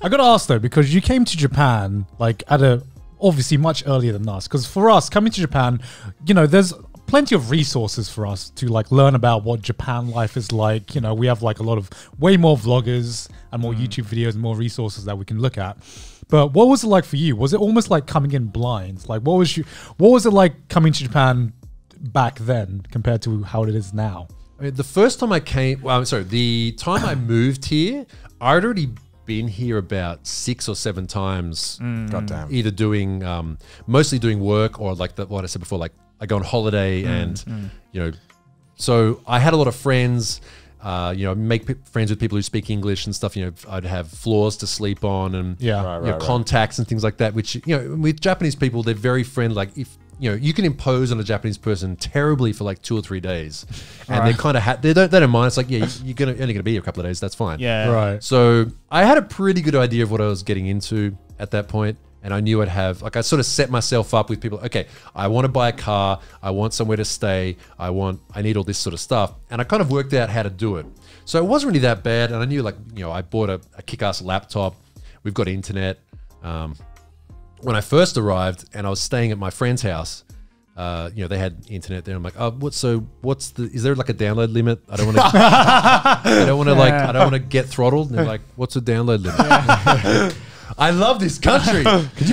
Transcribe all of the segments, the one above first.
I got to ask though, because you came to Japan like at a obviously much earlier than us. Because for us coming to Japan, you know, there's plenty of resources for us to like learn about what Japan life is like. You know, we have like a lot of way more vloggers and more YouTube videos and more resources that we can look at. But what was it like for you? Was it almost like coming in blind? Like what was it like coming to Japan back then compared to how it is now? I mean, the first time I came, well, I'm sorry, the time I moved here, I'd already been here about 6 or 7 times. Goddamn. Either doing, mostly doing work, or like the, what I said before, like I go on holiday and, you know, so I had a lot of friends, you know, make friends with people who speak English and stuff. You know, I'd have floors to sleep on and contacts and things like that, which, you know, with Japanese people, they're very friendly. Like if, you know, you can impose on a Japanese person terribly for like 2 or 3 days, and they kind of they don't mind. It's like, yeah, you're only gonna be here a couple of days. That's fine. Yeah, right. So I had a pretty good idea of what I was getting into at that point, and I knew I'd have like I sort of set myself up with people. Okay, I want to buy a car. I want somewhere to stay. I need all this sort of stuff, and I kind of worked out how to do it. So it wasn't really that bad, and I knew like you know I bought a kick-ass laptop. We've got internet. When I first arrived and I was staying at my friend's house, you know, they had internet there. I'm like, oh, what? So what's the, is there like a download limit? I don't want to, I don't want to get throttled. And they're like, what's a download limit? I love this country.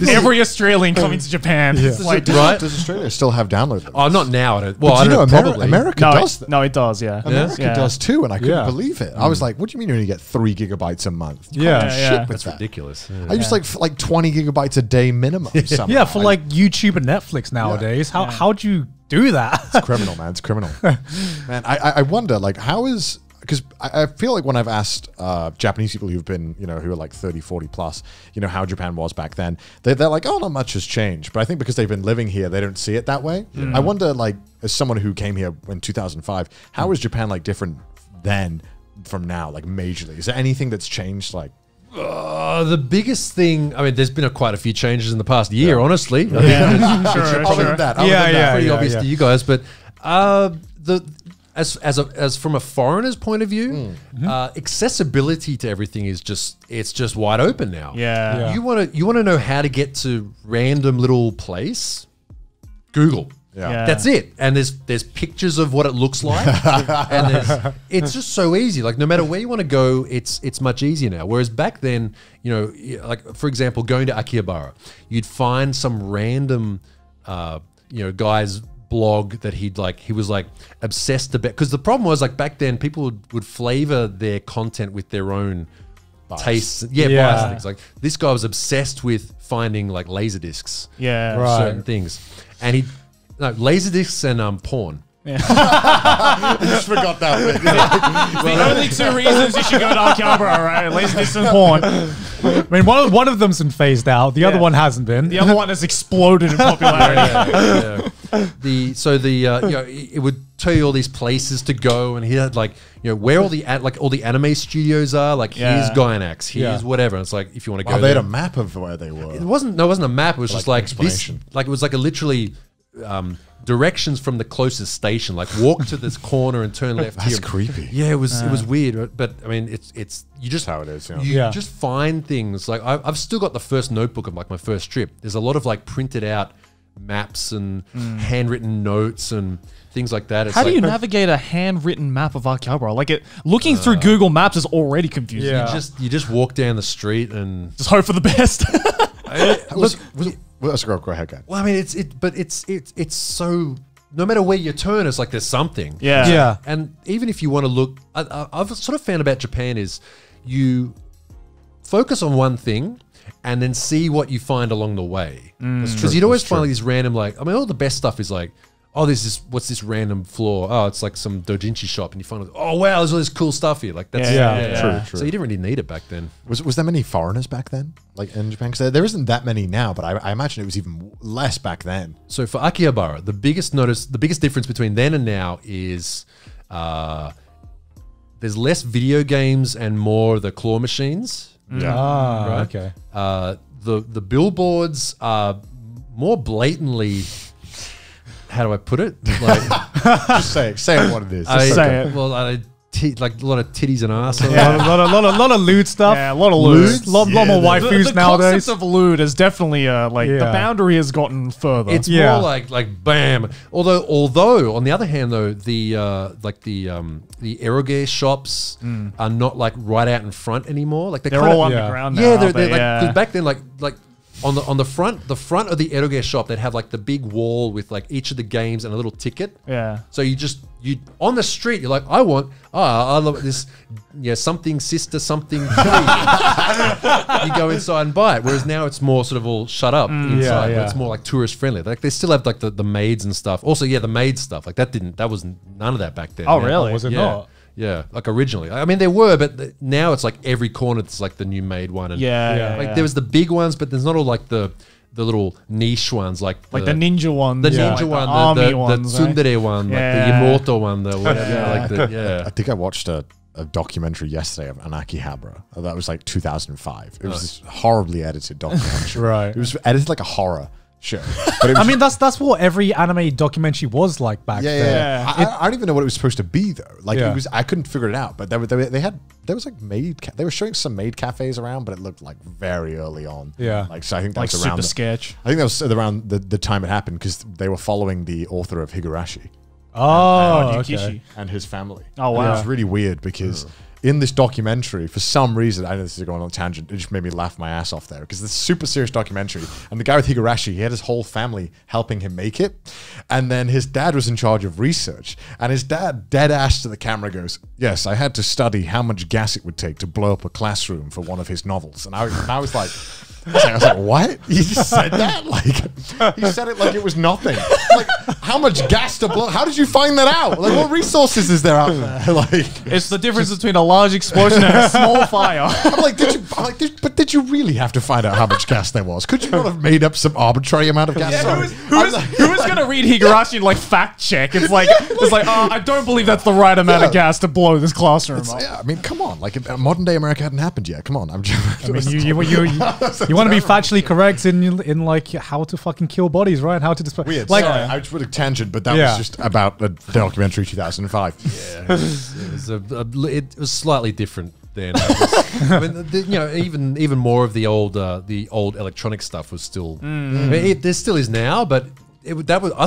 Every Australian coming to Japan. Yeah. Like, does Australia still have download limits? Oh, not now. I don't, well, I don't know, probably. America does. No, it does, yeah. America does too, and I couldn't believe it. I was like, what do you mean you only get 3 gigabytes a month? That's ridiculous. Yeah. I used like 20 gigabytes a day minimum. Yeah, yeah for like YouTube and Netflix nowadays. Yeah. How do you do that? It's criminal, man. It's criminal. Man, I wonder, like, how is... Because I feel like when I've asked Japanese people who've been, you know, who are like 30, 40 plus, you know, how Japan was back then, they're like, oh, not much has changed. But I think because they've been living here, they don't see it that way. Mm. I wonder, like, as someone who came here in 2005, how is Japan like different then from now, like majorly? Is there anything that's changed, like? The biggest thing, I mean, there's been quite a few changes in the past year, honestly. Yeah, sure, sure. That pretty obvious to you guys, but as from a foreigner's point of view, accessibility to everything is just wide open now. Yeah, you want to know how to get to random little place? Google. Yeah. That's it. And there's pictures of what it looks like, and it's just so easy. Like no matter where you want to go, it's much easier now. Whereas back then, you know, like for example, going to Akihabara, you'd find some random, you know, guy's blog that he was obsessed about, because the problem was like back then people would flavor their content with their own tastes, bias and things. Like this guy was obsessed with finding like laser discs, certain things, and laser discs and porn. Yeah. I just forgot that one. The only 2 reasons you should go to Akihabara, right? At least this is porn. I mean, one of them's been phased out. The other one hasn't been. The other one has exploded in popularity. You know, it would tell you all these places to go, and he had like, you know, where all the anime studios are. Like here's Gainax, here's whatever. And it's like if you want to go, they had a map of where they were. It wasn't a map. It was like just like this. Like it was like a literally. Directions from the closest station, like walk to this corner and turn left. That's creepy. Yeah, it was weird, but I mean, it's you just how it is. Yeah. You just find things. Like I've still got the first notebook of like my first trip. There's a lot of like printed out maps and handwritten notes and things like that. It's how do you navigate a handwritten map of Akihabara? Like looking through Google Maps is already confusing. Yeah. You just walk down the street and just hope for the best. Well, let's go ahead, guys. Well, I mean, it's so, no matter where you turn, it's like there's something. Yeah. Yeah. And even if you want to look, I've sort of found about Japan is you focus on one thing and then see what you find along the way. Because you'd always find like these random, like, I mean, all the best stuff is like, oh, what's this random floor? Oh, it's like some doujinshi shop, and you find, oh wow, there's all this cool stuff here. Like that's true. So you didn't really need it back then. Was there many foreigners back then, like in Japan? Because there isn't that many now, but I imagine it was even less back then. So for Akihabara, the biggest difference between then and now is there's less video games and more the claw machines. Yeah. Ah, right? Okay. The billboards are more blatantly. How do I put it? Like, just say it. Say what it is. Well, like a lot of titties and ass. Yeah. a lot of lewd stuff. Yeah, a lot of lewd. A lot more waifus nowadays. The concept of lewd is definitely the boundary has gotten further. It's more like bam. Although on the other hand though, the eroge shops are not like right out in front anymore. Like they're all underground now. Yeah, they're back then like. On the front, of the eroge shop, they'd have like the big wall with like each of the games and a little ticket. Yeah. So you on the street, you're like, I love this, something sister something. You go inside and buy it. Whereas now it's more sort of all shut up inside. Yeah, yeah. It's more like tourist friendly. Like they still have like the maids and stuff. Also, yeah, the maid stuff like that was none of that back then. Oh man. Really? Was it not? Yeah, like originally. I mean, there were, but now it's like every corner. It's like the new made one, and there was the big ones, but there's not all like the little niche ones, like the ninja one, the tsundere one, like the Yamato one, I think I watched a documentary yesterday of Akihabara. That was like 2005. It was this horribly edited documentary. Right, it was edited like a horror. Sure, but I mean that's what every anime documentary was like back then. Yeah, I don't even know what it was supposed to be though. Like it was, I couldn't figure it out. But there was like they were showing some maid cafes around, but it looked like very early on. Yeah, like so I think that's like around sketch. I think that was around the time it happened because they were following the author of Higurashi. Oh, okay. And his family. Oh wow, and it was really weird because. In this documentary, for some reason, I know this is going on a tangent, it just made me laugh my ass off there because it's a super serious documentary. And the guy with Higurashi, he had his whole family helping him make it. And then his dad was in charge of research. And his dad, dead ass to the camera, goes, yes, I had to study how much gas it would take to blow up a classroom for one of his novels. And I was like... I was like, what? He just said that? Like, he said it like it was nothing. Like, how much gas to blow? How did you find that out? Like, what resources is there out there? Like, it's the difference between a large explosion and a small fire. But did you really have to find out how much gas there was? Could you not have made up some arbitrary amount of gas? Yeah, who was going to read Higurashi and like fact check? It's like, oh, I don't believe that's the right amount of gas to blow this classroom up. Yeah, I mean, come on. Like, modern day America hadn't happened yet. Come on. I'm just, I mean, you want to be factually correct in like how to fucking kill bodies, right? How to dispose. Weird. Like, sorry, I just put a tangent, but that was just about a documentary 2005. Yeah, it was slightly different then. I mean, even more of the old electronic stuff was still. I mean, there still is now, but. I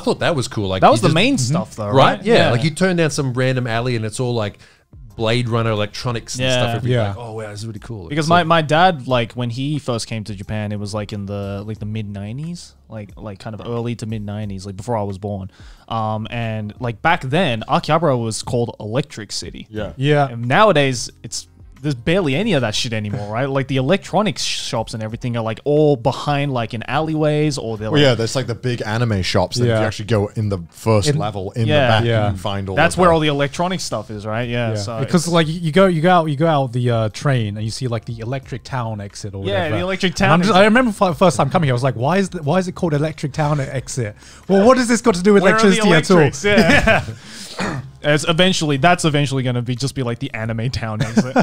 thought that was cool. Like that was the main stuff, though, right? Yeah, like you turn down some random alley and it's all like Blade Runner electronics and stuff. Everything. Like, oh wow, this is really cool. Because my dad, like when he first came to Japan, it was like in the mid '90s, like kind of early to mid '90s, like before I was born. And like back then, Akihabara was called Electric City. Yeah, yeah. And nowadays, there's barely any of that shit anymore, right? Like the electronics shops and everything are like all behind like in alleyways or they're like... Well, yeah, there's like the big anime shops that you actually go in the first level in the back and find all that's where all the electronic stuff is, right? Yeah, yeah. So because like you go out the train and you see like the Electric Town exit or whatever. Yeah, the Electric Town exit. I remember the first time coming here, I was like, why is it called Electric Town exit? Well, what has this got to do with electricity at all? Yeah. As eventually, that's eventually going to be just like the anime town exit.